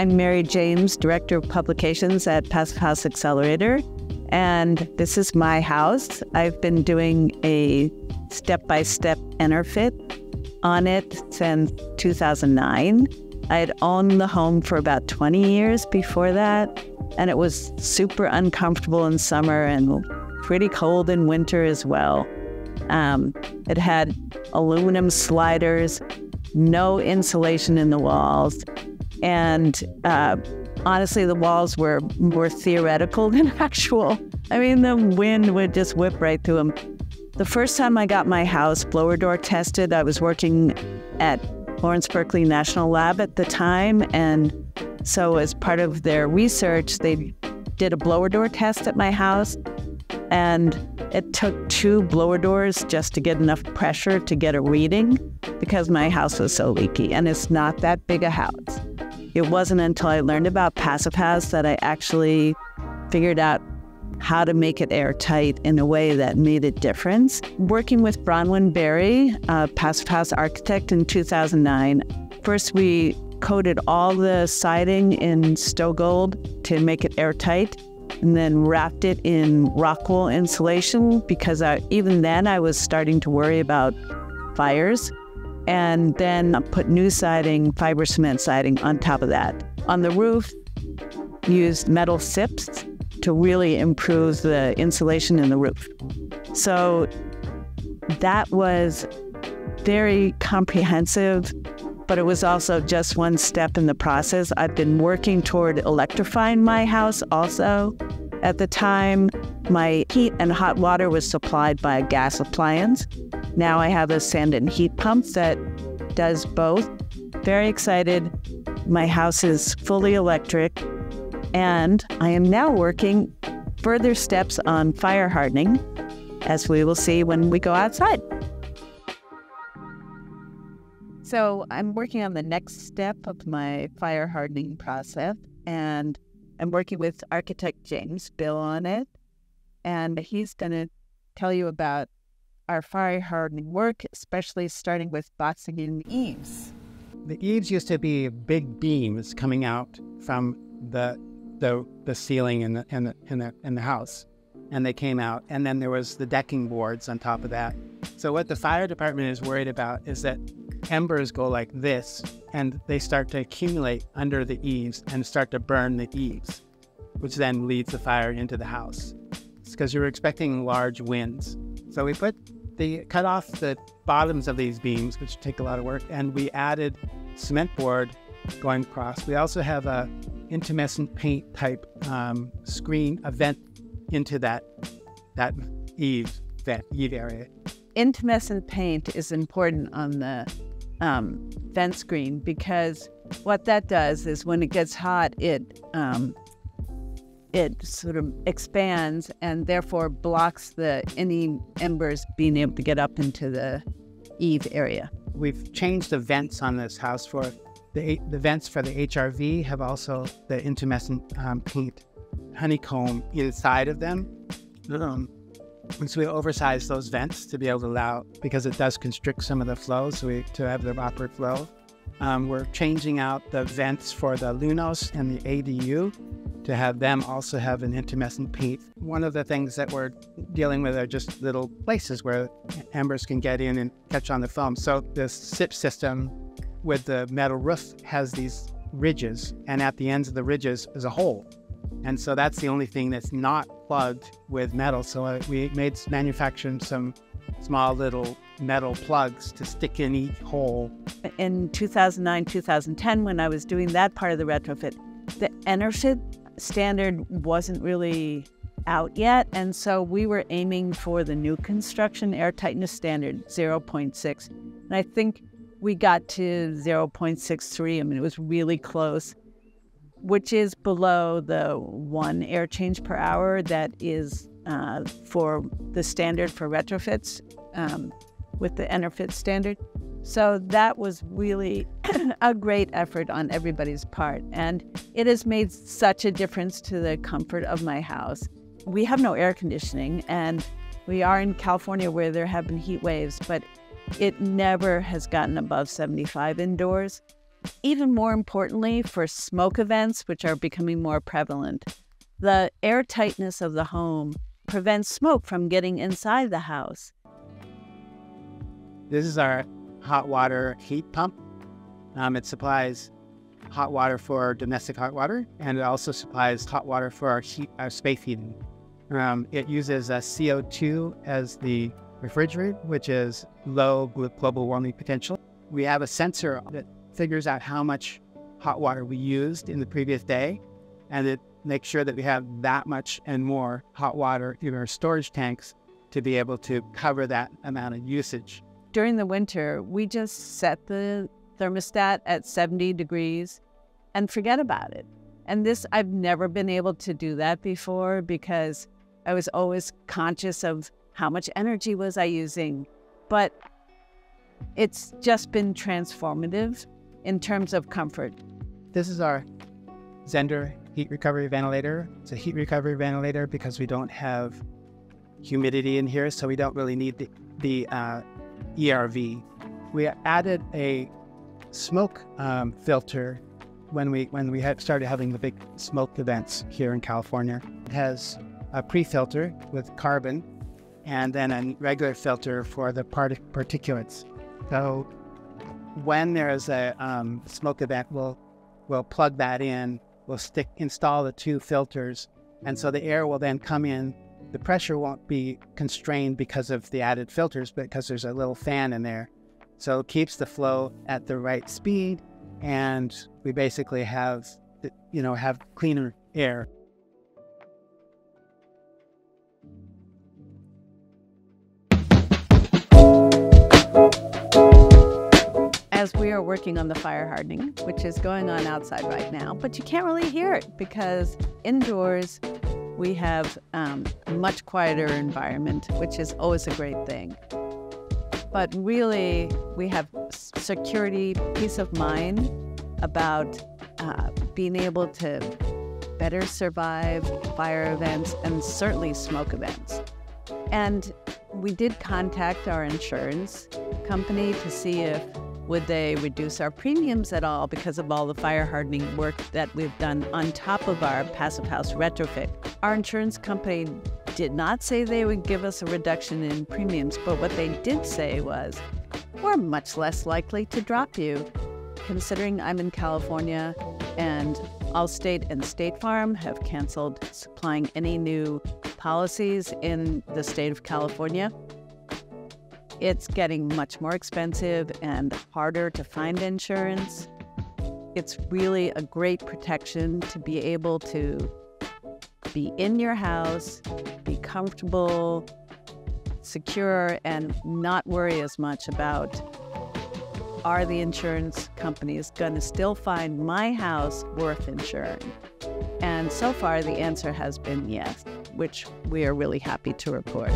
I'm Mary James, Director of Publications at Passive House Accelerator, and this is my house. I've been doing a step-by-step EnerPHit on it since 2009. I had owned the home for about 20 years before that, and it was super uncomfortable in summer and pretty cold in winter as well. It had aluminum sliders, no insulation in the walls, and honestly, the walls were more theoretical than actual. I mean, the wind would just whip right through them. The first time I got my house blower door tested, I was working at Lawrence Berkeley National Lab at the time, and so as part of their research, they did a blower door test at my house, and it took 2 blower doors just to get enough pressure to get a reading because my house was so leaky, and it's not that big a house. It wasn't until I learned about Passive House that I actually figured out how to make it airtight in a way that made a difference. Working with Bronwyn Berry, a Passive House architect, in 2009, first we coated all the siding in Stogold to make it airtight, and then wrapped it in rock-wool insulation because even then I was starting to worry about fires. And then I put new siding, fiber cement siding, on top of that. On the roof, used metal SIPs to really improve the insulation in the roof. So that was very comprehensive, but it was also just one step in the process. I've been working toward electrifying my house also. At the time, my heat and hot water was supplied by a gas appliance. Now I have a sand and heat pump that does both. Very excited. My house is fully electric, and I am now working further steps on fire hardening, as we will see when we go outside. So I'm working on the next step of my fire hardening process, and I'm working with architect James Bill on it. And he's going to tell you about our fire hardening work, especially starting with boxing in the eaves. The eaves used to be big beams coming out from the ceiling in the house, and they came out. And then there was the decking boards on top of that. So what the fire department is worried about is that embers go like this, and they start to accumulate under the eaves and start to burn the eaves, which then leads the fire into the house. It's because you were expecting large winds. So we cut off the bottoms of these beams, which take a lot of work, and we added cement board going across. We also have a intumescent paint type screen, a vent into that eave area. Intumescent paint is important on the vent screen because what that does is when it gets hot, it sort of expands and therefore blocks any embers being able to get up into the eave area. We've changed the vents on this house. For the vents for the HRV have also the intumescent paint honeycomb inside of them. And so we oversized those vents to be able to allow, because it does constrict some of the flow, so to have the upward flow. We're changing out the vents for the Lunos and the ADU to have them also have an intumescent paint. One of the things that we're dealing with are just little places where embers can get in and catch on the foam. So the SIP system with the metal roof has these ridges, and at the ends of the ridges is a hole. And so that's the only thing that's not plugged with metal. So we manufactured some small little metal plugs to stick in each hole. In 2009, 2010, when I was doing that part of the retrofit, the EnerPHit standard wasn't really out yet. And so we were aiming for the new construction air tightness standard, 0.6. And I think we got to 0.63. I mean, it was really close, which is below the 1 air change per hour that is for the standard for retrofits with the EnerPHit standard. So that was really a great effort on everybody's part, and it has made such a difference to the comfort of my house. We have no air conditioning, and we are in California where there have been heat waves, but it never has gotten above 75 indoors. Even more importantly, for smoke events, which are becoming more prevalent, the air tightness of the home prevents smoke from getting inside the house. This is our hot water heat pump. It supplies hot water for domestic hot water, and it also supplies hot water for our space heating. It uses CO2 as the refrigerant, which is low global warming potential. We have a sensor that figures out how much hot water we used in the previous day, and it makes sure that we have that much and more hot water in our storage tanks to be able to cover that amount of usage. During the winter, we just set the thermostat at 70 degrees and forget about it. And this, I've never been able to do that before because I was always conscious of how much energy was I using. But it's just been transformative in terms of comfort. This is our Zender heat recovery ventilator. It's a heat recovery ventilator because we don't have humidity in here, so we don't really need the ERV. We added a smoke filter when we had started having the big smoke events here in California. It has a pre-filter with carbon and then a regular filter for the particulates. So when there is a smoke event, we'll plug that in, we'll install the two filters, and so the air will then come in. The pressure won't be constrained because of the added filters, but because there's a little fan in there. So it keeps the flow at the right speed, and we basically have cleaner air. As we are working on the fire hardening, which is going on outside right now, but you can't really hear it because indoors we have a much quieter environment, which is always a great thing. But really, we have security, peace of mind about being able to better survive fire events and certainly smoke events. And we did contact our insurance company to see if would they reduce our premiums at all because of all the fire hardening work that we've done on top of our Passive House retrofit. Our insurance company did not say they would give us a reduction in premiums, but what they did say was, we're much less likely to drop you. Considering I'm in California and Allstate and State Farm have canceled supplying any new policies in the state of California, it's getting much more expensive and harder to find insurance. It's really a great protection to be able to be in your house, be comfortable, secure, and not worry as much about, are the insurance companies going to still find my house worth insuring? And so far the answer has been yes, which we are really happy to report.